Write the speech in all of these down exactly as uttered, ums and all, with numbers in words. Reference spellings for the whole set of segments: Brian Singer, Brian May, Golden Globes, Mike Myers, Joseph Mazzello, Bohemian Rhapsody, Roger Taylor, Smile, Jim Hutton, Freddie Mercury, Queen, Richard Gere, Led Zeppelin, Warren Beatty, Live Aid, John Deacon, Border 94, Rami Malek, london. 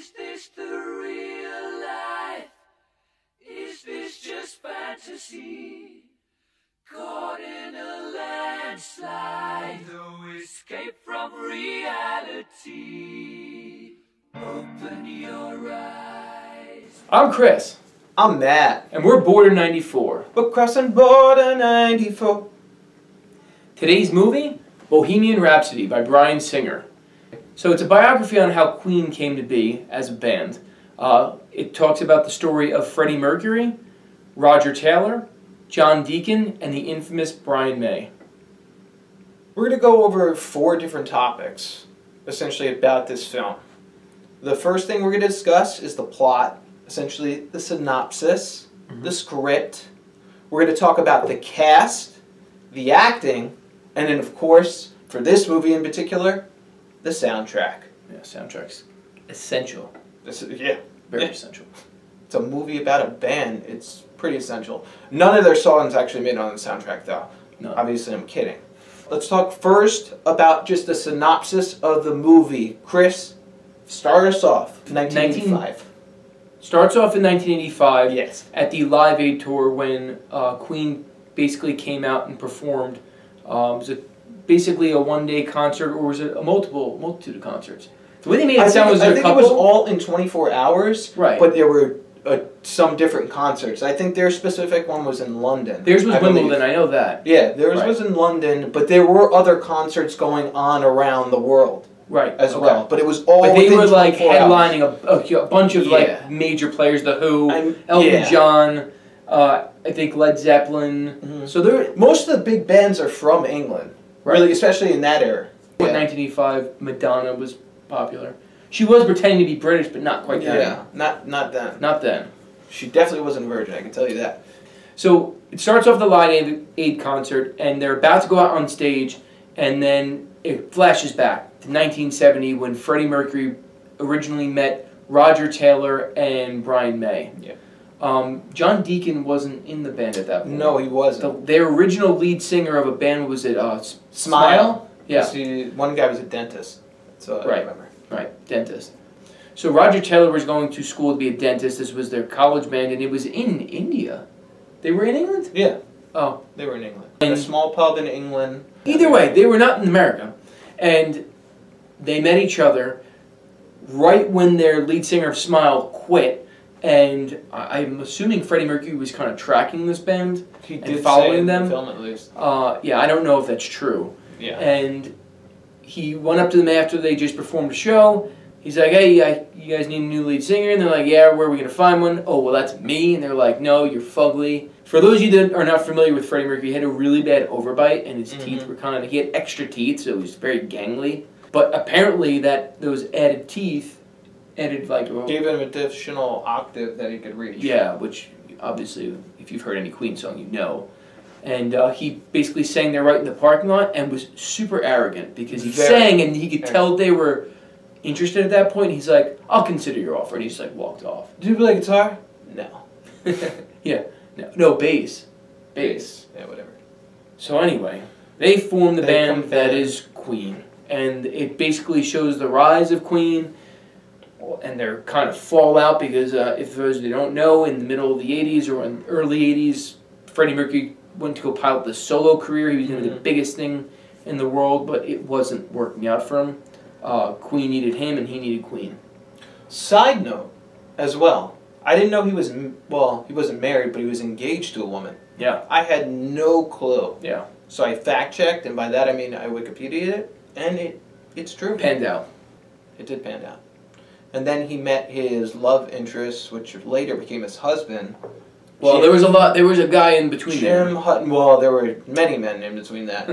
Is this the real life? Is this just fantasy? Caught in a landslide, no escape from reality. Open your eyes. I'm Chris. I'm Matt. And we're Border ninety-four. We're crossing Border ninety-four. Today's movie, Bohemian Rhapsody by Brian Singer. So it's a biography on how Queen came to be as a band. Uh, it talks about the story of Freddie Mercury, Roger Taylor, John Deacon, and the infamous Brian May. We're going to go over four different topics, essentially, about this film. The first thing we're going to discuss is the plot, essentially the synopsis, mm-hmm. the script. We're going to talk about the cast, the acting, and then, of course, for this movie in particular, the soundtrack. Yeah, soundtrack's essential. This is, yeah. Very yeah. essential. It's a movie about a band. It's pretty essential. None of their songs actually made it on the soundtrack, though. No. Obviously, I'm kidding. Let's talk first about just the synopsis of the movie. Chris, start us off. nineteen eighty-five. Starts off in nineteen eighty-five. Yes. At the Live Aid tour when uh, Queen basically came out and performed. Um, it was a basically a one-day concert, or was it a multiple multitude of concerts? The way they made it sound was a couple. I think it was all in twenty-four hours, right? But there were uh, some different concerts. I think their specific one was in London. Theirs was Wimbledon. I know that. Yeah, theirs right. was in London, but there were other concerts going on around the world, right? As okay. well, but it was all. But they were like headlining a, a bunch of yeah. like major players: The Who, I'm, Elton yeah. John, uh, I think Led Zeppelin. Mm-hmm. So there, most of the big bands are from England. Right. Really, especially in that era. Yeah. In nineteen eighty-five, Madonna was popular. She was pretending to be British, but not quite yeah, then. Yeah, not, not then. Not then. She definitely wasn't a virgin, I can tell you that. So, it starts off the Live Aid concert, and they're about to go out on stage, and then it flashes back to nineteen seventy when Freddie Mercury originally met Roger Taylor and Brian May. Yeah. Um, John Deacon wasn't in the band at that point. No, he wasn't. The, their original lead singer of a band was at uh, Smile? Smile? Yeah. See, one guy was a dentist. That's all right. I remember. Right, dentist. So Roger Taylor was going to school to be a dentist. This was their college band, and it was in India. They were in England? Yeah. Oh. They were in England. In a small pub in England. Either way, they were not in America. And they met each other right when their lead singer of Smile quit. And I'm assuming Freddie Mercury was kind of tracking this band he did and following them. Film at least. Uh, yeah, I don't know if that's true. Yeah. And he went up to them after they just performed a show. He's like, "Hey, I, you guys need a new lead singer?" And they're like, "Yeah, where are we gonna find one?" "Oh, well, that's me." And they're like, "No, you're fugly." For those of you that are not familiar with Freddie Mercury, he had a really bad overbite, and his mm-hmm. teeth were kind of—he had extra teeth, so he was very gangly. But apparently, that those added teeth. Added, like, well, gave him an additional octave that he could reach. Yeah, which obviously, if you've heard any Queen song, you know. And uh, he basically sang there right in the parking lot and was super arrogant because he Very sang and he could arrogant. tell they were interested at that point. He's like, "I'll consider your offer," and he just like walked off. Did you play guitar? No. yeah, no, no bass, bass. Yeah, whatever. So anyway, they form the they band that is Queen, and it basically shows the rise of Queen. And their kind of fallout, because uh, if those who don't know, in the middle of the eighties or in the early eighties, Freddie Mercury went to go pilot the solo career. He was going to be the biggest thing in the world, but it wasn't working out for him. Uh, Queen needed him, and he needed Queen. Side note, as well, I didn't know he was well. He wasn't married, but he was engaged to a woman. Yeah, I had no clue. Yeah, so I fact checked, and by that I mean I Wikipedia'd it, and it it's true. Panned out. It did pan out. And then he met his love interest, which later became his husband. Well, Jim, there was a lot. There was a guy in between. Jim Hutton. Well, there were many men in between that.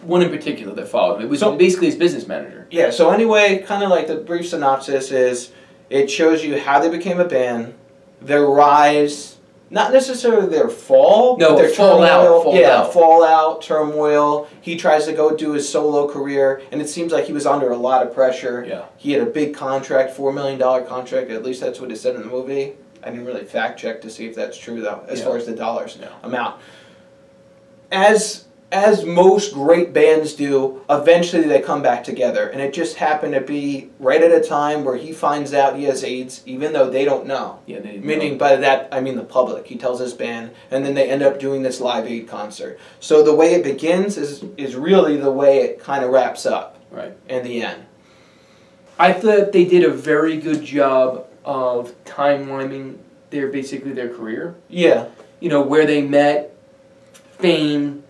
One in particular that followed him. It was so, basically his business manager. Yeah. So anyway, kind of like the brief synopsis is, it shows you how they became a band, their rise, not necessarily their fall. No, but their fallout. Turmoil, fallout. Yeah, fallout, turmoil. He tries to go do his solo career, and it seems like he was under a lot of pressure. Yeah. He had a big contract, four million dollar contract. At least that's what it said in the movie. I didn't really fact check to see if that's true, though, as yeah. far as the dollars yeah. amount. As as most great bands do, eventually they come back together. And it just happened to be right at a time where he finds out he has AIDS, even though they don't know. Yeah, they Meaning know. by that, I mean the public. He tells his band, and then they end up doing this Live Aid concert. So the way it begins is, is really the way it kind of wraps up right. in the end. I thought they did a very good job of timelining their, basically their career. Yeah. You know, where they met, fame,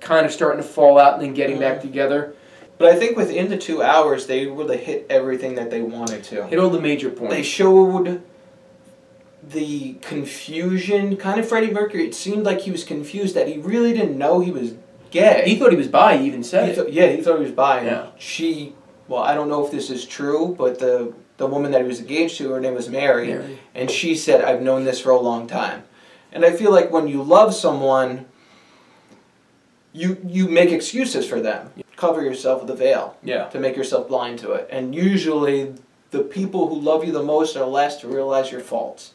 kind of starting to fall out and then getting back together. But I think within the two hours, they really hit everything that they wanted to. Hit all the major points. They showed the confusion. Kind of Freddie Mercury, it seemed like he was confused, that he really didn't know he was gay. He thought he was bi, he even said he it. Yeah, he thought he was bi. Yeah. She, well, I don't know if this is true, but the, the woman that he was engaged to, her name was Mary, Mary, and she said, I've known this for a long time. And I feel like when you love someone, You, you make excuses for them. You cover yourself with a veil yeah. to make yourself blind to it. And usually the people who love you the most are the last to realize your faults.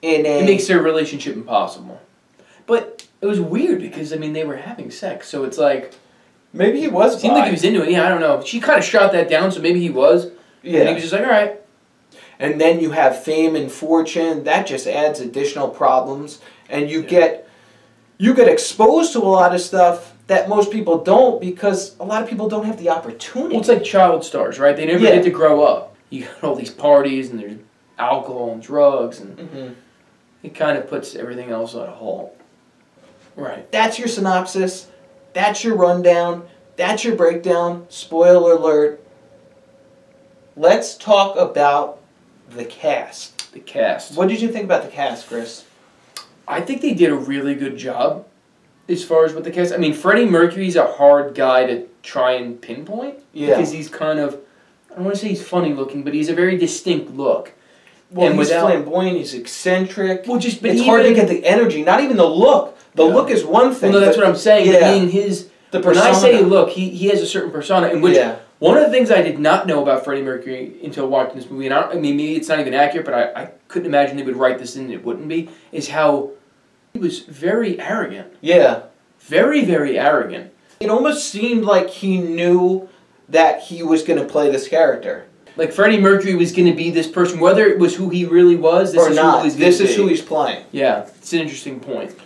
In a, it makes their relationship impossible. But it was weird because, I mean, they were having sex. So it's like... Maybe he was It seemed bi. like he was into it. Yeah, I don't know. She kind of shot that down, so maybe he was. Yeah. And he was just like, all right. And then you have fame and fortune. That just adds additional problems. And you yeah. get... You get exposed to a lot of stuff that most people don't because a lot of people don't have the opportunity. Well, it's like child stars, right? They never yeah. get to grow up. You got all these parties and there's alcohol and drugs, and mm-hmm. it kind of puts everything else on a halt. Right. That's your synopsis. That's your rundown. That's your breakdown. Spoiler alert. Let's talk about the cast. The cast. What did you think about the cast, Chris? I think they did a really good job as far as what the cast... I mean, Freddie Mercury's a hard guy to try and pinpoint. Yeah. Because he's kind of... I don't want to say he's funny looking, but he's a very distinct look. Well, and he's without, flamboyant, he's eccentric. Well, just, but it's even, hard to get the energy, not even the look. The yeah. look is one thing. Well, no, that's what I'm saying. Yeah. In his, the persona. When I say look, he, he has a certain persona. In which yeah. One of the things I did not know about Freddie Mercury until watching this movie, and I, don't, I mean, maybe it's not even accurate, but I, I couldn't imagine they would write this in and it wouldn't be, is how... He was very arrogant. Yeah. Very, very arrogant. It almost seemed like he knew that he was going to play this character. Like Freddie Mercury was going to be this person, whether it was who he really was, this or is not. Who he's this is be. who he's playing. Yeah, it's an interesting point.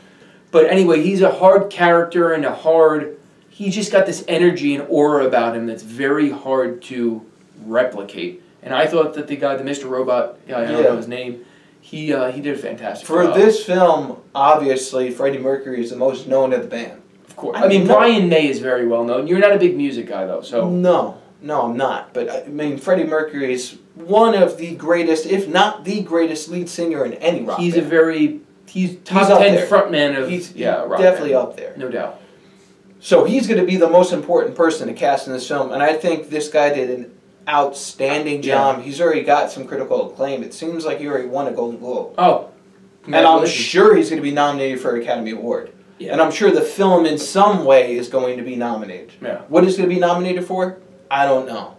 But anyway, he's a hard character and a hard... He's just got this energy and aura about him that's very hard to replicate. And I thought that the guy, the Mister Robot, I don't yeah. know his name... He, uh, he did a fantastic For job. For this film, obviously, Freddie Mercury is the most known of the band. Of course. I, I mean, no, Brian May is very well known. You're not a big music guy, though, so... No. No, I'm not. But, I mean, Freddie Mercury is one of the greatest, if not the greatest, lead singer in any rock He's band. a very... He's top he's ten frontman of... He's yeah, rock definitely band. up there. No doubt. So he's going to be the most important person to cast in this film, and I think this guy did an outstanding job. Yeah. He's already got some critical acclaim. It seems like he already won a Golden Globe. Oh. And I'm sure he's going to be nominated for an Academy Award. Yeah. And I'm sure the film in some way is going to be nominated. Yeah. What it's going to be nominated for? I don't know.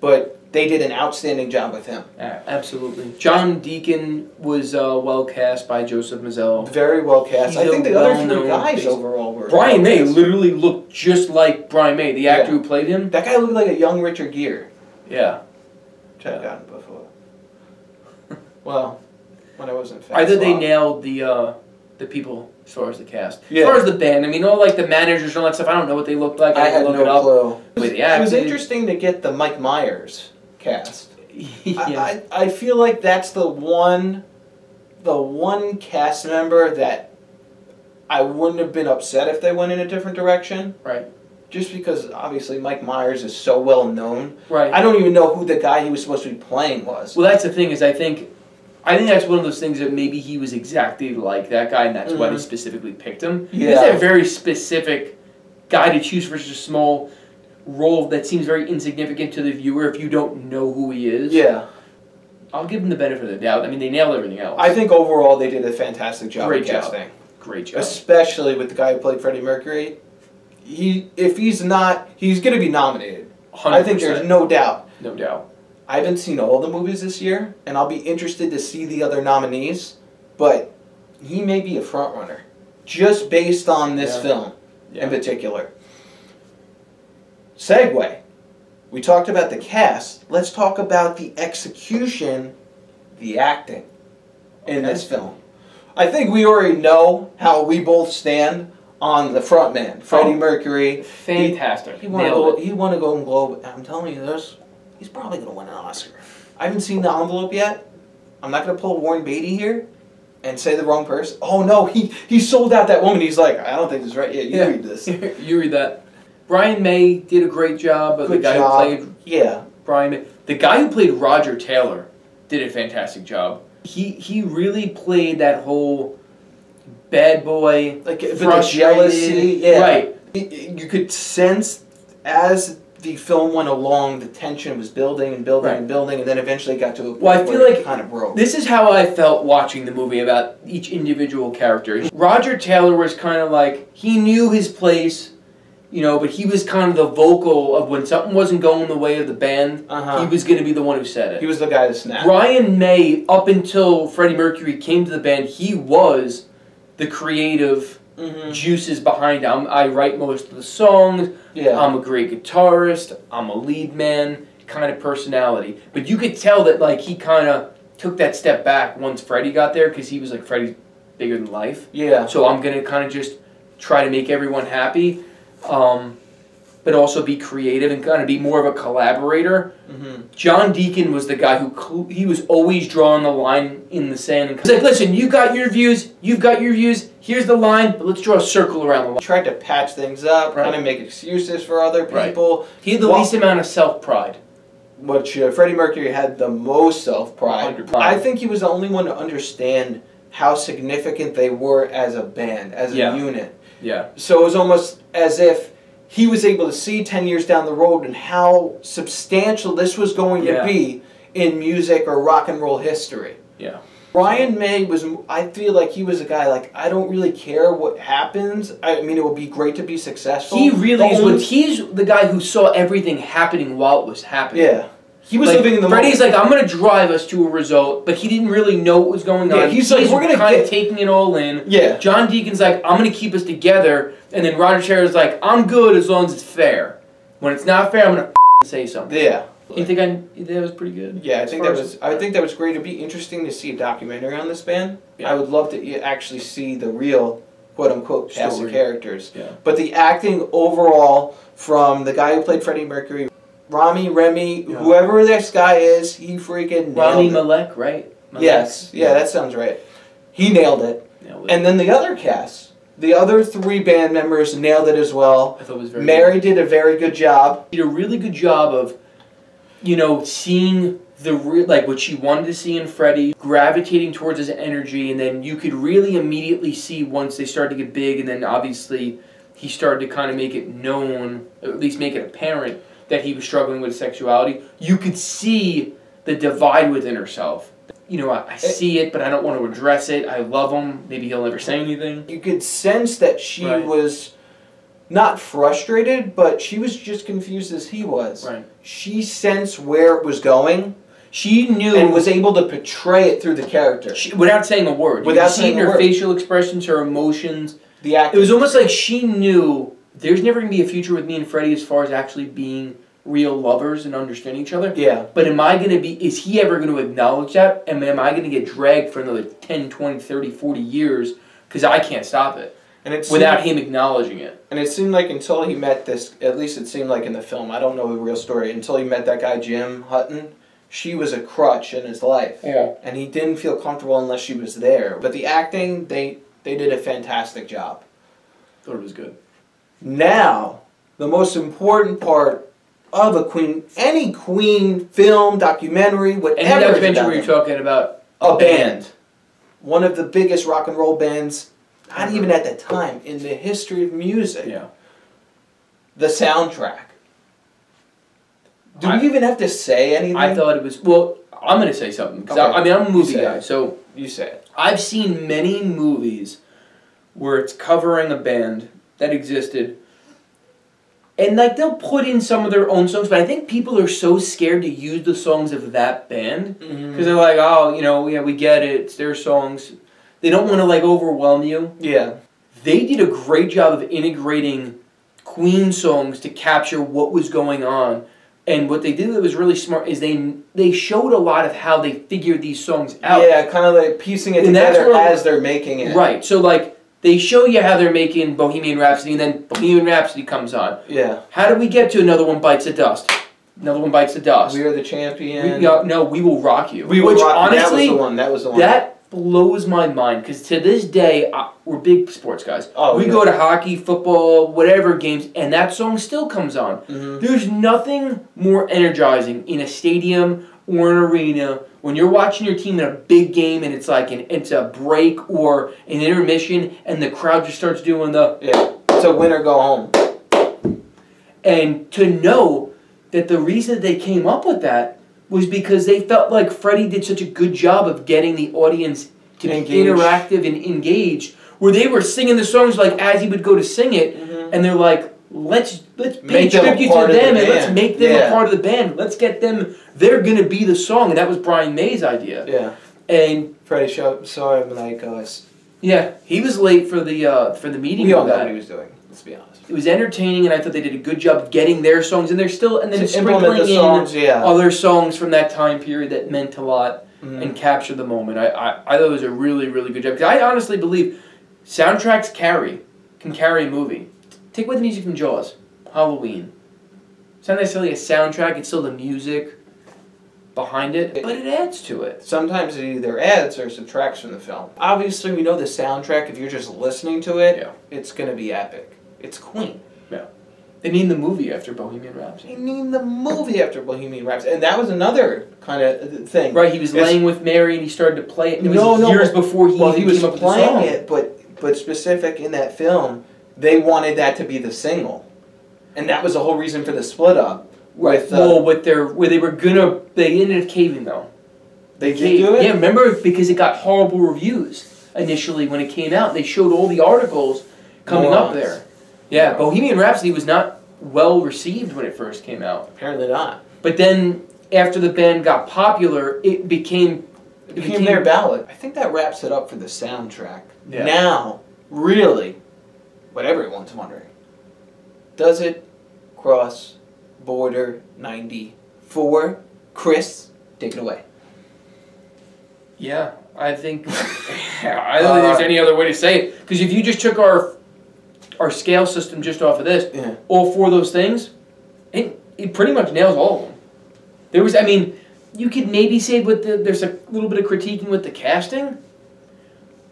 But they did an outstanding job with him. Yeah, absolutely. John Deacon was uh, well cast by Joseph Mazzello. Very well cast. He's I think the well other three guys based. overall were. Brian May literally looked just like Brian May, the actor yeah. who played him. That guy looked like a young Richard Gere. Yeah. Which I've gotten before. Well, when I wasn't fast. I thought they nailed the uh, the people as far as the cast. Yeah. As far as the band, I mean, all like the managers and all that stuff, I don't know what they looked like. I, I had no clue. It was, it was interesting to get the Mike Myers cast. Yeah. I, I, I feel like that's the one, the one cast member that I wouldn't have been upset if they went in a different direction. Right. Just because, obviously, Mike Myers is so well-known. Right. I don't even know who the guy he was supposed to be playing was. Well, that's the thing is I think I think that's one of those things that maybe he was exactly like that guy, and that's mm-hmm. why they specifically picked him. Yeah. He's a very specific guy to choose versus a small role that seems very insignificant to the viewer if you don't know who he is. Yeah. I'll give him the benefit of the doubt. I mean, they nailed everything else. I think overall they did a fantastic job Great job. casting. Great job. Especially with the guy who played Freddie Mercury. He, if he's not, he's going to be nominated. one hundred percent. I think there's no doubt. No doubt. I haven't seen all the movies this year, and I'll be interested to see the other nominees, but he may be a front runner just based on this yeah. film. yeah. in particular. Segue. We talked about the cast. Let's talk about the execution, the acting in okay. this film. I think we already know how we both stand on the front man, Freddie Mercury. Fantastic. He, he won a Golden Globe. I'm telling you this, he's probably going to win an Oscar. I haven't seen the envelope yet. I'm not going to pull Warren Beatty here and say the wrong person. Oh no, he, he sold out that woman. He's like, I don't think this is right. Yeah, you yeah. read this. You read that. Brian May did a great job. Good the guy job. Who played yeah. Brian May. The guy who played Roger Taylor did a fantastic job. He he really played that whole bad boy, like jealousy. Yeah. Right. You could sense as the film went along, the tension was building and building right. and building, and then eventually got to a point well, I feel where like it kind of broke. This is how I felt watching the movie about each individual character. Roger Taylor was kind of like, he knew his place, you know, but he was kind of the vocal of when something wasn't going the way of the band, uh-huh. he was going to be the one who said it. He was the guy that snapped. Brian May, up until Freddie Mercury came to the band, he was the creative mm-hmm. juices behind it. I'm, I write most of the songs, yeah. I'm a great guitarist, I'm a lead man, kind of personality. But you could tell that like he kind of took that step back once Freddie got there, because he was like, Freddie's bigger than life. Yeah. So I'm going to kind of just try to make everyone happy. Um, but also be creative and kind of be more of a collaborator. Mm-hmm. John Deacon was the guy who, he was always drawing the line in the sand. And he's like, listen, you got your views, you've got your views, here's the line, but let's draw a circle around the line. Tried to patch things up, right. kind of make excuses for other people. Right. He had the well, least amount of self-pride. Which uh, Freddie Mercury had the most self-pride. I think he was the only one to understand how significant they were as a band, as yeah. a unit. Yeah. So it was almost as if he was able to see ten years down the road and how substantial this was going yeah. to be in music or rock and roll history. Yeah. Brian May was, I feel like he was a guy like, I don't really care what happens. I mean, it would be great to be successful. He really is. Only, he's the guy who saw everything happening while it was happening. Yeah. He was like, living in the Freddie's moment. Like, I'm going to drive us to a result, but he didn't really know what was going on. Yeah, he's, he's like, we're going to kind get... of taking it all in. Yeah. John Deacon's like, I'm going to keep us together, and then Roger Taylor's like, I'm good as long as it's fair. When it's not fair, I'm going to f***ing say something. Yeah. You think I that was pretty good? Yeah, I think that was. I think that was great. It'd be interesting to see a documentary on this band. Yeah. I would love to actually see the real, quote unquote, cast of characters. Yeah. But the acting overall from the guy who played Freddie Mercury. Rami, Remy, yeah. whoever this guy is, he freaking nailed Rami it. Rami Malek, right? Malek. Yes. Yeah, yeah, that sounds right. He nailed it. nailed it. And then the other cast, the other three band members nailed it as well. I thought it was very Mary good. did a very good job. She did a really good job of, you know, seeing the real, like what she wanted to see in Freddie, gravitating towards his energy, and then you could really immediately see once they started to get big, and then obviously he started to kind of make it known, or at least make it apparent, that he was struggling with sexuality. You could see the divide within herself. You know, I, I see it, but I don't want to address it. I love him. Maybe he'll never say anything. You could sense that she right. was not frustrated, but she was just confused as he was. Right. She sensed where it was going. She knew and was able to portray it through the character. She, without saying a word. Without saying a word. Her facial expressions, her emotions. The act. It was almost like she knew there's never going to be a future with me and Freddie as far as actually being real lovers and understand each other. Yeah. But am I going to be, is he ever going to acknowledge that? And am I going to get dragged for another ten, twenty, thirty, forty years because I can't stop it and it without him acknowledging it? And it seemed like until he met this, at least it seemed like in the film, I don't know the real story, until he met that guy Jim Hutton, she was a crutch in his life. Yeah. And he didn't feel comfortable unless she was there. But the acting, they, they did a fantastic job. Thought it was good. Now, the most important part of a Queen, any Queen film, documentary, whatever. Any documentary you're talking about. A band. One of the biggest rock and roll bands, not even at that time, in the history of music. Yeah. The soundtrack. Do we even have to say anything? I thought it was, well, I'm going to say something. Okay. I, I mean, I'm a movie guy, so. You say it. I've seen many movies where it's covering a band that existed. And, like, they'll put in some of their own songs, but I think people are so scared to use the songs of that band. Because mm-hmm. they're like, oh, you know, yeah, we get it. It's their songs. They don't want to, like, overwhelm you. Yeah. they did a great job of integrating Queen songs to capture what was going on. And what they did that was really smart is they they showed a lot of how they figured these songs out. Yeah, kind of like piecing it and together where, as they're making it. Right. So like they show you how they're making Bohemian Rhapsody, and then Bohemian Rhapsody comes on. Yeah. How do we get to Another One Bites the Dust? Another One Bites the Dust. We Are the Champion. We, no, no, We Will Rock You. We Will Which, Rock You. Honestly, that was the one. That was the one. That blows my mind because to this day I, we're big sports guys. Oh, we yeah. go to hockey, football, whatever games, and that song still comes on. Mm-hmm. There's nothing more energizing in a stadium or an arena when you're watching your team in a big game and it's like an it's a break or an intermission and the crowd just starts doing the yeah. It's a win or go home. And to know that the reason they came up with that was because they felt like Freddie did such a good job of getting the audience to be Engage. interactive and engaged, where they were singing the songs like as he would go to sing it, mm-hmm. and they're like, let's let's pay tribute to them and let's make them yeah. a part of the band. Let's get them. They're gonna be the song, and that was Brian May's idea. Yeah, and Freddie show, saw him like us. Yeah, he was late for the uh, for the meeting. We all know what he was doing. Let's be honest. It was entertaining, and I thought they did a good job of getting their songs, and they're still and then sprinkling the songs, in yeah. other songs from that time period that meant a lot mm. and captured the moment. I, I I thought it was a really really good job because I honestly believe soundtracks carry can carry a movie. Take away the music from Jaws, Halloween. It's not necessarily a soundtrack; it's still the music behind it, but it adds to it. Sometimes it either adds or subtracts from the film. Obviously, we know the soundtrack. If you're just listening to it, yeah. it's gonna be epic. It's Queen. Yeah. They named the movie after Bohemian Rhapsody. They named the movie after Bohemian Rhapsody. And that was another kind of thing. Right, he was it's, laying with Mary and he started to play it. It no, was no, years but, before he well, even he came up with the song. Well, he was playing it, but, but specific in that film, they wanted that to be the single. And that was the whole reason for the split up. Right. With, uh, well, with their, where they were going to, they ended up caving though. They, they did do it? Yeah, remember, because it got horrible reviews initially when it came out. They showed all the articles coming Morons. up there. Yeah, Bohemian Rhapsody was not well received when it first came out. Apparently not. But then, after the band got popular, it became... It became, became their ballad. I think that wraps it up for the soundtrack. Yeah. Now, really, what everyone's wondering, does it cross Border ninety-four? Chris, take it away. Yeah, I think... I don't think there's any other way to say it. Because if you just took our... our scale system just off of this, yeah. all four of those things, it, it pretty much nails all of them. There was, I mean, you could maybe say with the, there's a little bit of critiquing with the casting.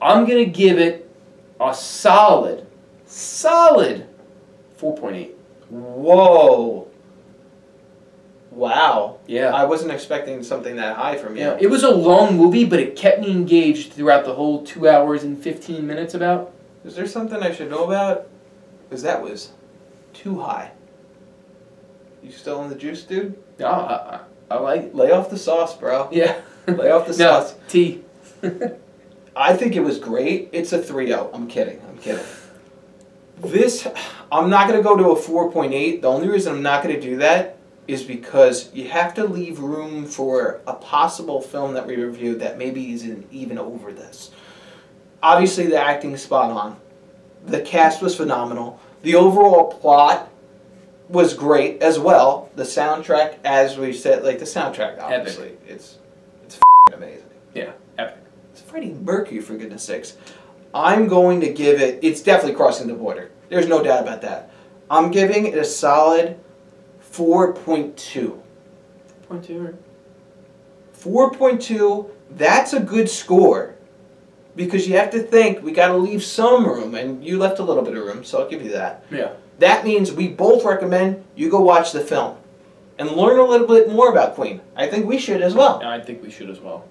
I'm going to give it a solid, solid four point eight. Whoa. Wow. Yeah. I wasn't expecting something that high from you. Yeah. It was a long movie, but it kept me engaged throughout the whole two hours and fifteen minutes about. Is there something I should know about? Because that was too high. You still on the juice, dude? No, I, I, I like... Lay off the sauce, bro. Yeah. Lay off the no, sauce. Tea. I think it was great. It's a three oh. I'm kidding. I'm kidding. This... I'm not going to go to a four point eight. The only reason I'm not going to do that is because you have to leave room for a possible film that we reviewed that maybe isn't even over this. Obviously, the acting is spot on. The cast was phenomenal. The overall plot was great as well. The soundtrack, as we said, like the soundtrack, obviously, epic. it's it's f***ing amazing. Yeah, epic. It's Freddie Mercury, for goodness sakes. I'm going to give it. It's definitely crossing the border. There's no doubt about that. I'm giving it a solid four point two. four point two. four point two. That's a good score. Because you have to think, we got to leave some room, and you left a little bit of room, so I'll give you that. Yeah. That means we both recommend you go watch the film and learn a little bit more about Queen. I think we should as well. I think we should as well.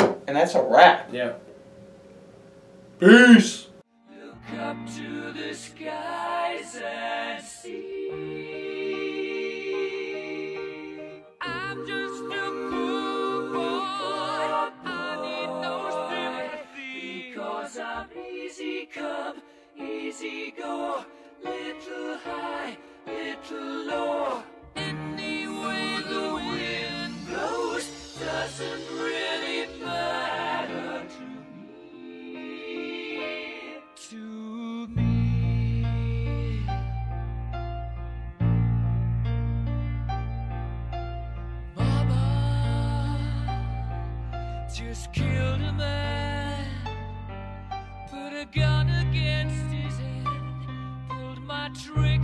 And that's a wrap. Yeah. Peace! Look up to the skies and see. I'm just a cool boy. I'm easy come, easy go, little high, little low. Any way the wind blows doesn't really matter to me. To me. just killed a man, put a gun against his head, pulled my trigger.